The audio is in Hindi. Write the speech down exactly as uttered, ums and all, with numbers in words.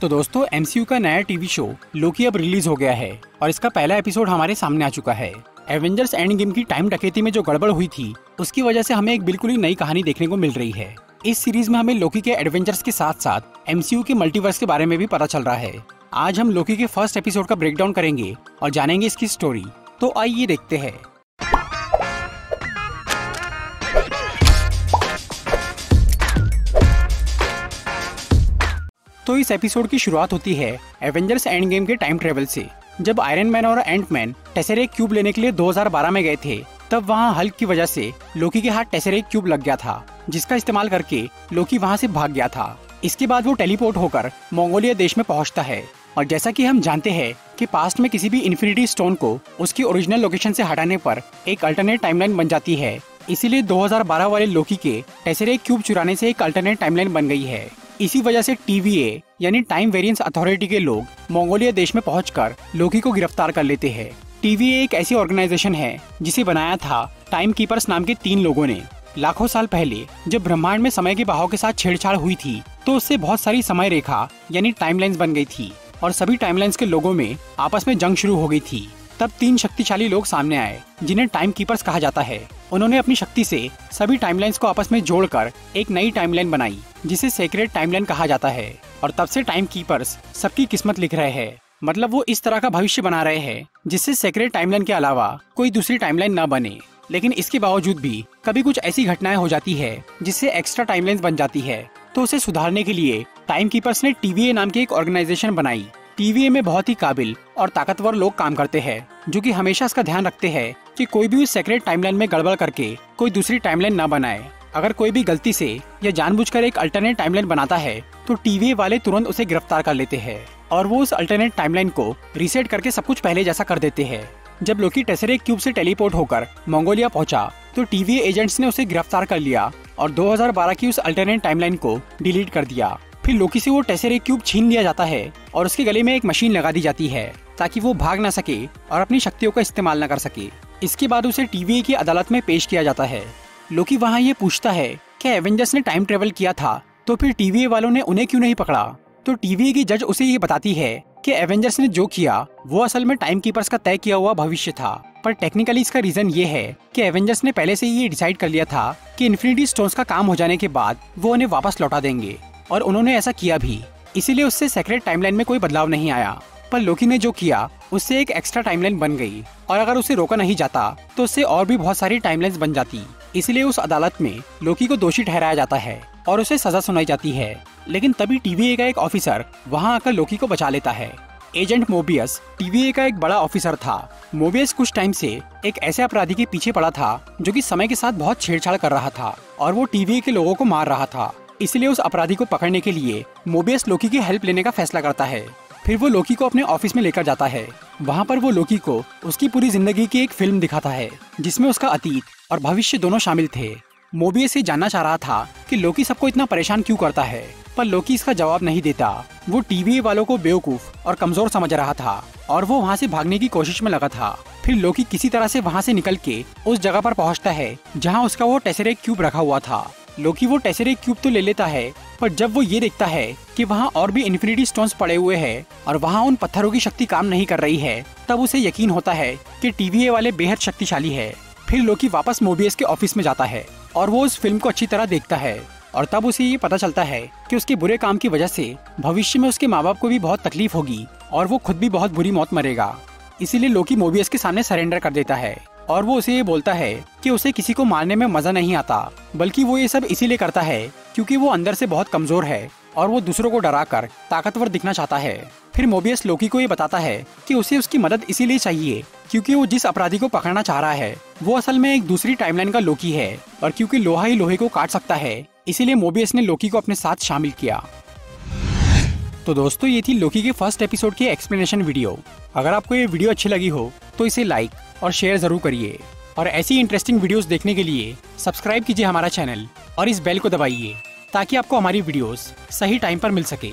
तो दोस्तों एमसीयू का नया टीवी शो लोकी अब रिलीज हो गया है और इसका पहला एपिसोड हमारे सामने आ चुका है। एवेंजर्स एंड गेम की टाइम डकैती में जो गड़बड़ हुई थी उसकी वजह से हमें एक बिल्कुल ही नई कहानी देखने को मिल रही है। इस सीरीज में हमें लोकी के एडवेंचर्स के साथ साथ एमसीयू के मल्टीवर्स के बारे में भी पता चल रहा है। आज हम लोकी के फर्स्ट एपिसोड का ब्रेकडाउन करेंगे और जानेंगे इसकी स्टोरी, तो आइए देखते हैं। तो इस एपिसोड की शुरुआत होती है एवेंजर्स एंड गेम के टाइम ट्रेवल से, जब आयरन मैन और एंटमैन टेसेरेक्ट क्यूब लेने के लिए दो हज़ार बारह में गए थे। तब वहां हल्क की वजह से लोकी के हाथ टेसेरेक्ट क्यूब लग गया था, जिसका इस्तेमाल करके लोकी वहां से भाग गया था। इसके बाद वो टेलीपोर्ट होकर मंगोलिया देश में पहुंचता है और जैसा कि हम जानते हैं कि पास्ट में किसी भी इन्फिनिटी स्टोन को उसकी ओरिजिनल लोकेशन से हटाने पर एक अल्टरनेट टाइमलाइन बन जाती है, इसीलिए दो हज़ार बारह वाले लोकी के टेसेरेक्ट क्यूब चुराने से एक अल्टरनेट टाइमलाइन बन गई है। इसी वजह से टी वी ए यानी टाइम वेरिएंस अथॉरिटी के लोग मंगोलिया देश में पहुंचकर लोकी को गिरफ्तार कर लेते हैं। टी वी ए एक ऐसी ऑर्गेनाइजेशन है जिसे बनाया था टाइम कीपर्स नाम के तीन लोगों ने। लाखों साल पहले जब ब्रह्मांड में समय के बहाव के साथ छेड़छाड़ हुई थी तो उससे बहुत सारी समय रेखा यानी टाइमलाइंस बन गई थी और सभी टाइमलाइंस के लोगों में आपस में जंग शुरू हो गई थी। तब तीन शक्तिशाली लोग सामने आए जिन्हें टाइम कीपर्स कहा जाता है। उन्होंने अपनी शक्ति से सभी टाइमलाइंस को आपस में जोड़कर एक नई टाइमलाइन बनाई जिसे सेक्रेट टाइमलाइन कहा जाता है, और तब से टाइम कीपर्स सबकी किस्मत लिख रहे हैं। मतलब वो इस तरह का भविष्य बना रहे हैं जिससे सेक्रेट टाइमलाइन के अलावा कोई दूसरी टाइमलाइन न बने, लेकिन इसके बावजूद भी कभी कुछ ऐसी घटनाएं हो जाती है जिससे एक्स्ट्रा टाइमलाइंस बन जाती है। तो उसे सुधारने के लिए टाइम कीपर्स ने टी वी ए नाम की एक ऑर्गेनाइजेशन बनाई। टी वी ए में बहुत ही काबिल और ताकतवर लोग काम करते हैं जो कि हमेशा इसका ध्यान रखते हैं कि कोई भी उस सेक्रेट टाइमलाइन में गड़बड़ करके कोई दूसरी टाइमलाइन न बनाए। अगर कोई भी गलती से या जानबूझकर एक अल्टरनेट टाइमलाइन बनाता है तो टी वी ए वाले तुरंत उसे गिरफ्तार कर लेते हैं और वो उस अल्टरनेट टाइमलाइन को रीसेट करके सब कुछ पहले जैसा कर देते हैं। जब लोकी टेसेरेक्ट क्यूब से टेलीपोर्ट होकर मंगोलिया पहुंचा तो टी वी ए एजेंट्स ने उसे गिरफ्तार कर लिया और दो हज़ार बारह की उस अल्टरनेट टाइमलाइन को डिलीट कर दिया। फिर लोकी से वो टेसेरेक्ट क्यूब छीन लिया जाता है और उसके गले में एक मशीन लगा दी जाती है ताकि वो भाग न सके और अपनी शक्तियों का इस्तेमाल न कर सके। इसके बाद उसे टी वी ए की अदालत में पेश किया जाता है। लोकी वहाँ ये पूछता है कि एवेंजर्स ने टाइम ट्रेवल किया था तो फिर टी वी ए वालों ने उन्हें क्यों नहीं पकड़ा। तो टी वी ए की जज उसे ये बताती है कि एवेंजर्स ने जो किया वो असल में टाइम कीपर्स का तय किया हुआ भविष्य था, पर टेक्निकली इसका रीजन ये है कि एवेंजर्स ने पहले से ही ये डिसाइड कर लिया था कि इन्फिनिटी स्टोन्स का काम हो जाने के बाद वो उन्हें वापस लौटा देंगे, और उन्होंने ऐसा किया भी। इसीलिए उससे सेक्रेट टाइमलाइन में कोई बदलाव नहीं आया, पर लोकी ने जो किया उससे एक एक्स्ट्रा टाइमलाइन बन गई और अगर उसे रोका नहीं जाता तो उससे और भी बहुत सारी टाइमलाइंस बन जाती। इसलिए उस अदालत में लोकी को दोषी ठहराया जाता है और उसे सजा सुनाई जाती है। लेकिन तभी टी वी ए का एक ऑफिसर वहां आकर लोकी को बचा लेता है। Agent Mobius T V A का एक बड़ा ऑफिसर था। मोबियस कुछ टाइम से एक ऐसे अपराधी के पीछे पड़ा था जो कि समय के साथ बहुत छेड़छाड़ कर रहा था और वो टी वी ए के लोगों को मार रहा था। इसलिए उस अपराधी को पकड़ने के लिए मोबियस लोकी की हेल्प लेने का फैसला करता है। फिर वो लोकी को अपने ऑफिस में लेकर जाता है। वहाँ पर वो लोकी को उसकी पूरी जिंदगी की एक फिल्म दिखाता है जिसमें उसका अतीत और भविष्य दोनों शामिल थे। मोबियस ये जानना चाह रहा था कि लोकी सबको इतना परेशान क्यों करता है, पर लोकी इसका जवाब नहीं देता। वो टी वी ए वालों को बेवकूफ और कमजोर समझ रहा था और वो वहाँ से भागने की कोशिश में लगा था। फिर लोकी किसी तरह से वहाँ से निकल के उस जगह पर पहुँचता है जहाँ उसका वो टेसेरेक्ट क्यूब रखा हुआ था। लोकी वो टेसेरेक्ट क्यूब तो ले लेता है, पर जब वो ये देखता है कि वहाँ और भी इन्फिनिटी स्टोन्स पड़े हुए हैं और वहाँ उन पत्थरों की शक्ति काम नहीं कर रही है, तब उसे यकीन होता है कि टी वी ए वाले बेहद शक्तिशाली है। फिर लोकी वापस मोबियस के ऑफिस में जाता है और वो उस फिल्म को अच्छी तरह देखता है और तब उसे ये पता चलता है कि उसके बुरे काम की वजह से भविष्य में उसके माँ बाप को भी बहुत तकलीफ होगी और वो खुद भी बहुत बुरी मौत मरेगा। इसीलिए लोकी मोबियस के सामने सरेंडर कर देता है और वो उसे ये बोलता है कि उसे किसी को मारने में मजा नहीं आता, बल्कि वो ये सब इसीलिए करता है क्योंकि वो अंदर से बहुत कमजोर है और वो दूसरों को डराकर ताकतवर दिखना चाहता है। फिर मोबियस लोकी को ये बताता है कि उसे उसकी मदद इसीलिए चाहिए क्योंकि वो जिस अपराधी को पकड़ना चाह रहा है वो असल में एक दूसरी टाइमलाइन का लोकी है, और क्योंकि लोहा ही लोहे को काट सकता है इसीलिए मोबियस ने लोकी को अपने साथ शामिल किया। तो दोस्तों ये थी लोकी के फर्स्ट एपिसोड की एक्सप्लेनेशन वीडियो। अगर आपको ये वीडियो अच्छी लगी हो तो इसे लाइक और शेयर जरूर करिए, और ऐसी इंटरेस्टिंग वीडियोस देखने के लिए सब्सक्राइब कीजिए हमारा चैनल और इस बेल को दबाइए ताकि आपको हमारी वीडियोस सही टाइम पर मिल सके।